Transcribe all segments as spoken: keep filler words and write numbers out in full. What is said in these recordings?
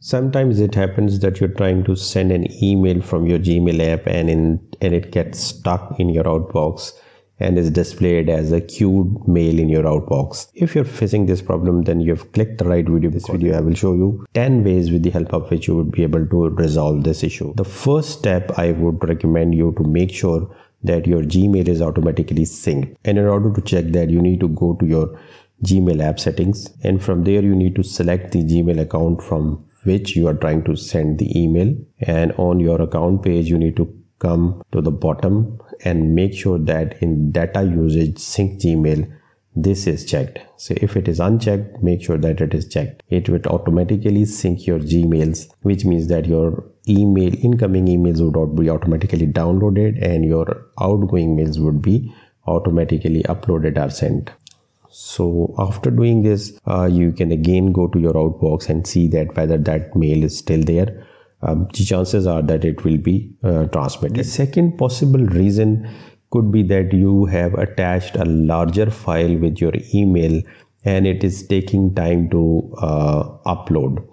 Sometimes it happens that you're trying to send an email from your Gmail app and in and it gets stuck in your outbox and is displayed as a queued mail in your outbox. If you're facing this problem, then you've clicked the right video. This video I will show you ten ways with the help of which you would be able to resolve this issue. The first step, I would recommend you to make sure that your Gmail is automatically synced, and in order to check that, you need to go to your Gmail app settings, and from there you need to select the Gmail account from which you are trying to send the email, and on your account page you need to come to the bottom and make sure that in data usage sync Gmail this is checked. So if it is unchecked, make sure that it is checked. It will automatically sync your Gmails, which means that your email incoming emails would be automatically downloaded and your outgoing mails would be automatically uploaded or sent. So after doing this, uh, you can again go to your outbox and see that whether that mail is still there. Um, the chances are that it will be uh, transmitted. The second possible reason could be that you have attached a larger file with your email and it is taking time to uh, upload.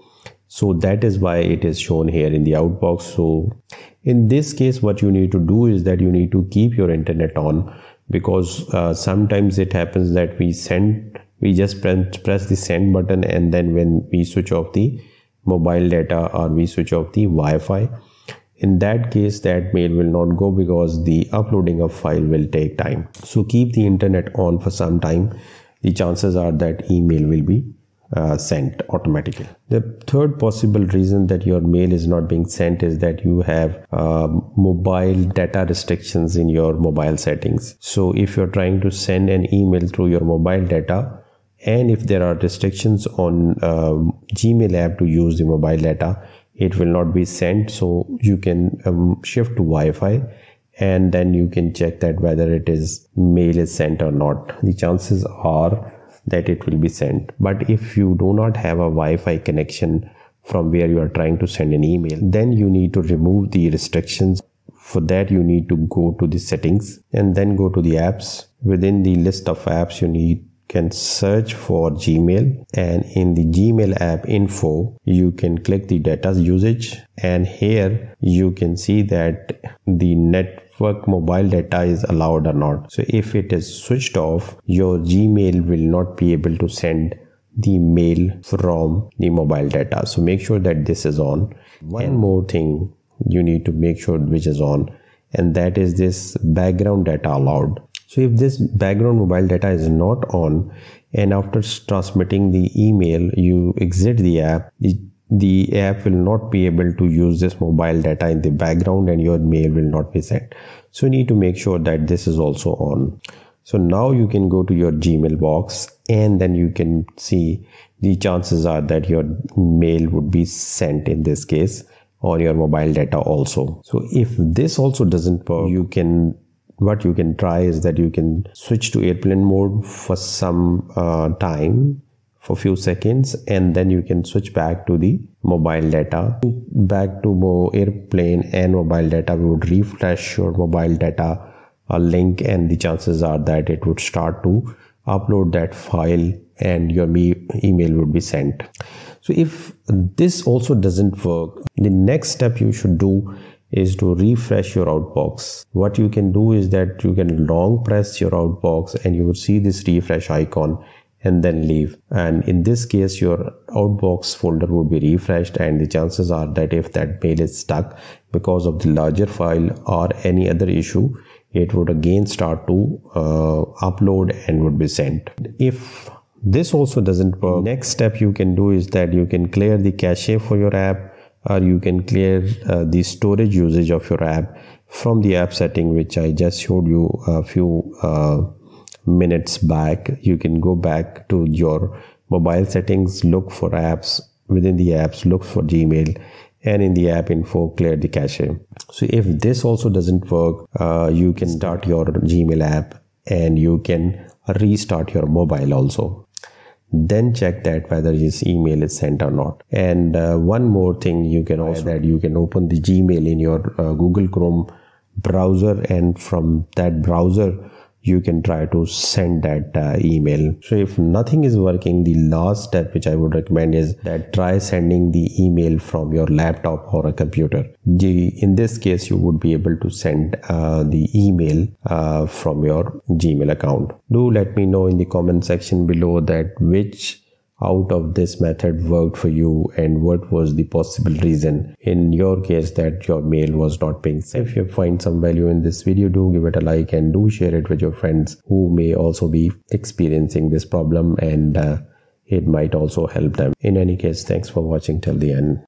So that is why it is shown here in the outbox. So in this case, what you need to do is that you need to keep your internet on, because uh, sometimes it happens that we send, we just press, press the send button, and then when we switch off the mobile data or we switch off the Wi-Fi, in that case that mail will not go because the uploading of file will take time. So keep the internet on for some time. The chances are that email will be uh, sent automatically. The third possible reason that your mail is not being sent is that you have uh, mobile data restrictions in your mobile settings. So if you're trying to send an email through your mobile data, and if there are restrictions on uh, Gmail app to use the mobile data, it will not be sent. So you can um, shift to Wi-Fi, and then you can check that whether it is mail is sent or not. The chances are that it will be sent. But if you do not have a Wi-Fi connection from where you are trying to send an email, then you need to remove the restrictions. For that, you need to go to the settings and then go to the apps. Within the list of apps, you need can search for Gmail, and in the Gmail app info you can click the data usage, and here you can see that the network mobile data is allowed or not. So if it is switched off, your Gmail will not be able to send the mail from the mobile data. So make sure that this is on. One more thing you need to make sure which is on, and that is this background data allowed. So if this background mobile data is not on, and after transmitting the email you exit the app, the, the app will not be able to use this mobile data in the background and your mail will not be sent. So you need to make sure that this is also on. So now you can go to your Gmail box, and then you can see the chances are that your mail would be sent in this case on your mobile data also. So if this also doesn't work, you can what you can try is that you can switch to airplane mode for some uh, time, for few seconds, and then you can switch back to the mobile data. Back to more airplane and mobile data, we would refresh your mobile data uh, link, and the chances are that it would start to upload that file and your email would be sent. So if this also doesn't work, the next step you should do is to refresh your outbox. What you can do is that you can long press your outbox and you will see this refresh icon and then leave. And in this case, your outbox folder will be refreshed, and the chances are that if that mail is stuck because of the larger file or any other issue, it would again start to uh, upload and would be sent. If this also doesn't work, next step you can do is that you can clear the cache for your app, or you can clear uh, the storage usage of your app from the app setting, which I just showed you a few uh, minutes back. You can go back to your mobile settings, look for apps, within the apps look for Gmail, and in the app info clear the cache. So if this also doesn't work, uh, you can start your Gmail app and you can restart your mobile also. Then check that whether his email is sent or not. And uh, one more thing you can also that you can open the Gmail in your uh, Google Chrome browser, and from that browser you can try to send that uh, email. So if nothing is working, the last step which I would recommend is that try sending the email from your laptop or a computer. The, in this case, you would be able to send uh, the email uh, from your Gmail account. Do let me know in the comment section below that which out of this method worked for you and what was the possible reason in your case that your mail was not being sent. If you find some value in this video, do give it a like and do share it with your friends who may also be experiencing this problem, and uh, it might also help them. In any case, thanks for watching till the end.